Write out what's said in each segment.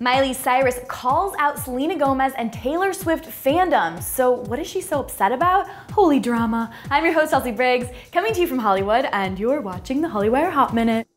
Miley Cyrus calls out Selena Gomez and Taylor Swift fandom. So what is she so upset about? Holy drama. I'm your host, Chelsea Briggs, coming to you from Hollywood, and you're watching the Hollywire Hot Minute.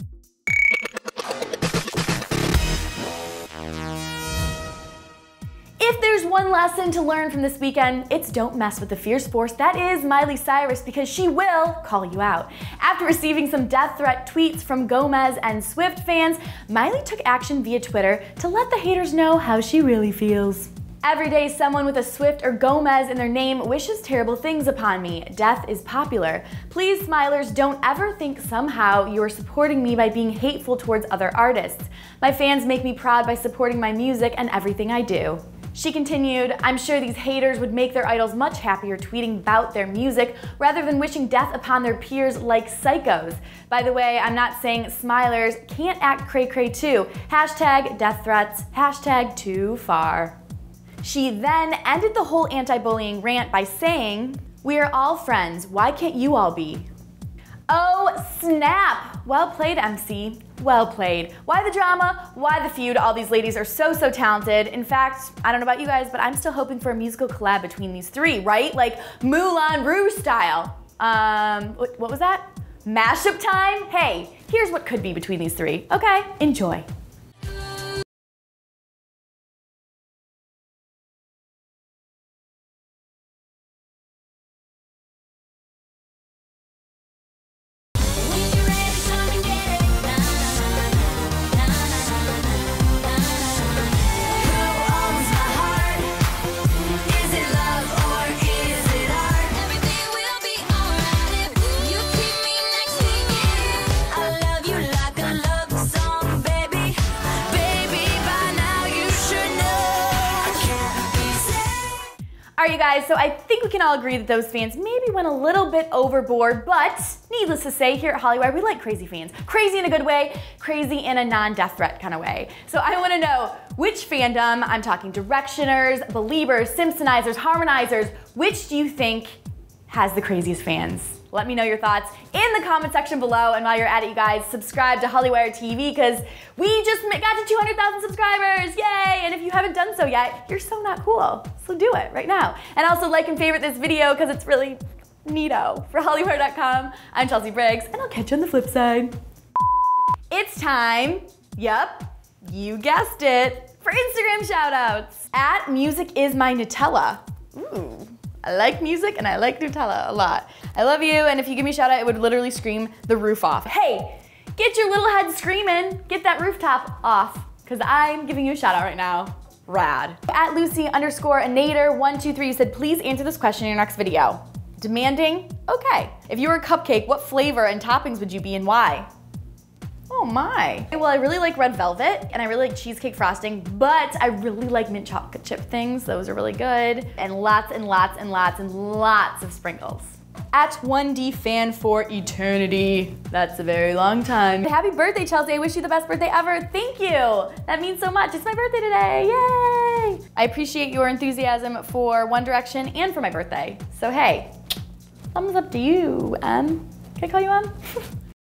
If there's one lesson to learn from this weekend, it's don't mess with the fierce force that is Miley Cyrus, because she will call you out. After receiving some death threat tweets from Gomez and Swift fans, Miley took action via Twitter to let the haters know how she really feels. Every day someone with a Swift or Gomez in their name wishes terrible things upon me. Death is popular. Please, Smilers, don't ever think somehow you are supporting me by being hateful towards other artists. My fans make me proud by supporting my music and everything I do. She continued, I'm sure these haters would make their idols much happier tweeting about their music rather than wishing death upon their peers like psychos. By the way, I'm not saying Smilers can't act cray-cray too. Hashtag death threats, hashtag too far. She then ended the whole anti-bullying rant by saying, we are all friends, why can't you all be? Oh snap! Well played, MC. Well played. Why the drama? Why the feud? All these ladies are so talented. In fact, I don't know about you guys, but I'm still hoping for a musical collab between these three, right? Like Moulin Rouge style. What was that? Mashup time? Hey, here's what could be between these three. Okay, enjoy. Alright, you guys, so I think we can all agree that those fans maybe went a little bit overboard, but needless to say, here at HollyWire, we like crazy fans. Crazy in a good way, crazy in a non-death threat kind of way. So I want to know which fandom, I'm talking Directioners, Beliebers, Simpsonizers, Harmonizers, which do you think has the craziest fans? Let me know your thoughts in the comment section below, and while you're at it, you guys, subscribe to HollyWire TV, because we just got to 200,000 subscribers, yay! And if you haven't done so yet, you're so not cool, so do it right now. And also like and favorite this video, because it's really neato. For HollyWire.com, I'm Chelsea Briggs, and I'll catch you on the flip side. It's time, yep, you guessed it, for Instagram shoutouts. @musicismynutella. Ooh. I like music and I like Nutella a lot. I love you, and if you give me a shout out, it would literally scream the roof off. Hey, get your little head screaming. Get that rooftop off, because I'm giving you a shout out right now. Rad. @Lucy_Anator123 said, please answer this question in your next video. Demanding? Okay. If you were a cupcake, what flavor and toppings would you be and why? Oh my. Well, I really like red velvet, and I really like cheesecake frosting, but I really like mint chocolate chip things. Those are really good. And lots and lots and lots and lots of sprinkles. @1DFan for eternity. That's a very long time. Happy birthday, Chelsea. I wish you the best birthday ever. Thank you. That means so much. It's my birthday today. Yay. I appreciate your enthusiasm for One Direction and for my birthday. So hey, thumbs up to you, Em. Can I call you Em?